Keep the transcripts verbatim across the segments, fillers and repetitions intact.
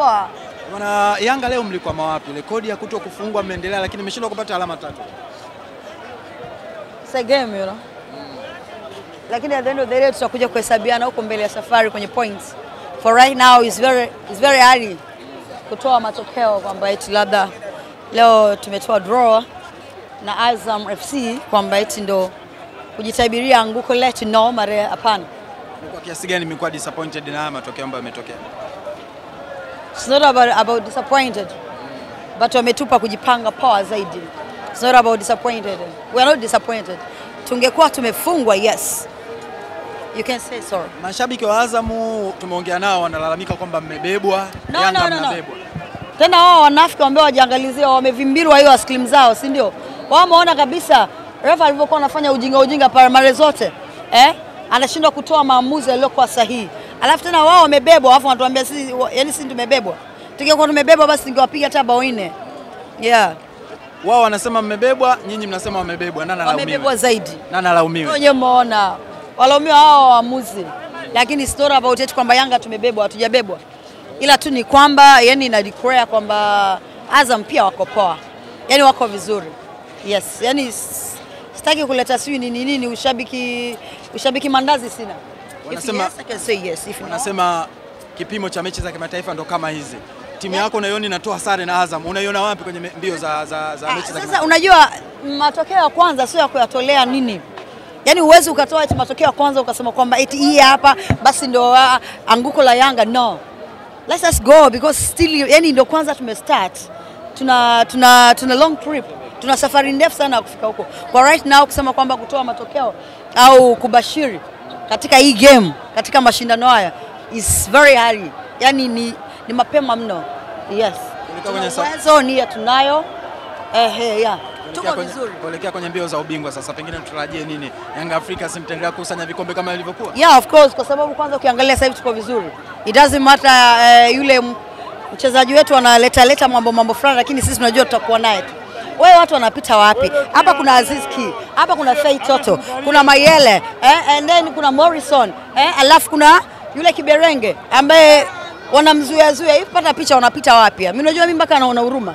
Poa. Bwana Yanga leo mlikuwa mawapi? Rekodi ya kuto kufungwa mmeendelea lakini mmeshindwa kupata alama tatu. It's a game, you know. Mm. Lakini at the end of the day tutakuja kuhesabiana huko mbele ya safari kwenye points. For right now it's very it's very early kutoa matokeo kwamba eti labda leo tumetoa draw na Azam F C kwamba eti ndo kujitabiria anguko letu, no mare hapana. Kwa kiasi gani nimekuwa disappointed na matokeo ambayo yametokea? It's not about about disappointed, but wametupa kujipanga power zaidi. It's not about disappointed. We are not disappointed. Tungekuwa tumefungwa, yes. You can say sorry. Mashabiki wa Azamu tumeongea nao wanalalamika kwamba mmebebwa, no, Yanga no, no, mmebebwa. No. Tena wao wanafiki ambao wajiangalizie wamevimbilwa hiyo aslim zao, si ndio? Wao wameona kabisa refa alivyokuwa anafanya ujinga ujinga para mare zote. Eh? Anashindwa kutoa maamuzi yaliyokuwa sahihi. Alafu tena wao wamebebwa alafu wanatuambia sisi yani sisi tumebebwa. Tungekuwa tumebebwa basi ningewapiga hata bao nne. Yeah. Wao wanasema mmebebwa, nyinyi mnasema wamebebwa. Nani analaumiwa? Wamebebwa zaidi. Nani analaumiwa? Wenyewe muona. Walaumiwa hao waamuzi. Lakini story about it kwamba Yanga tumebebwa, hatujabebwa. Ila tu ni kwamba yani ina declare kwamba Azam pia wako poa. Yani wako vizuri. Yes, yani sitaki kuleta sui nini nini ushabiki ushabiki mandazi sina. Wanasema yes, I can say yes. If wanasema kipimo cha mechi za kimataifa ndo kama hizi. Timu yako unaiona inatoa sare na Azam. Unaiona wapi kwenye mbio za za za mechi za? Sasa unajua matokeo ya kwanza sio ya kuyatolea nini. Yaani uwezo ukatoa eti matokeo ya kwanza ukasema kwamba eti hii hapa basi ndo uh, anguko la Yanga, no. Let's just go because still yani ndo kwanza tumestart. Tuna tuna tuna long trip. Tuna safari ndefu sana kufika huko. Kwa right now kusema kwamba kutoa matokeo au kubashiri katika hii game, katika mashindano haya is very early. Yani ni ni mapema mno. Yes. Tunazo nia tunayo. Eh eh yeah. Tuko vizuri. Kuelekea kwenye mbio za ubingwa sasa pengine tutarajie nini? Yanga Africa simtendelea kusanya vikombe kama ilivyokuwa? Yeah, of course kwa sababu kwanza ukiangalia sasa hivi tuko vizuri. It doesn't matter uh, yule mchezaji wetu analeta leta mambo mambo fulani lakini sisi tunajua tutakuwa naye. Wewe watu wanapita wapi? Hapa kuna Aziz Ki, hapa kuna Fei Toto, kuna Mayele, eh and then kuna Morrison, eh alafu kuna yule Kiberenge ambaye wanamzuia zuia hivi pata picha wanapita wapi? Mimi najua mimi mpaka naona huruma.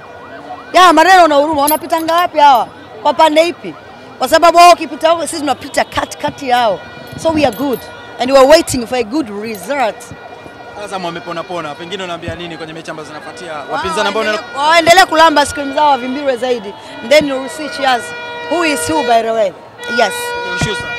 Ya maneno na huruma wanapita ngapi hawa? Kwa pande ipi? Kwa sababu wao kipita huko sisi tunapita kat kati yao. So we are good and we are waiting for a good result. Azam wamepona pona. Pengine unaambia nini kwenye mechi ambazo zinafuatia? Wapinzani ambao waendelea kulamba scream zao vimbirwe zaidi. Then you will see cheers. Who is who by the way? Yes.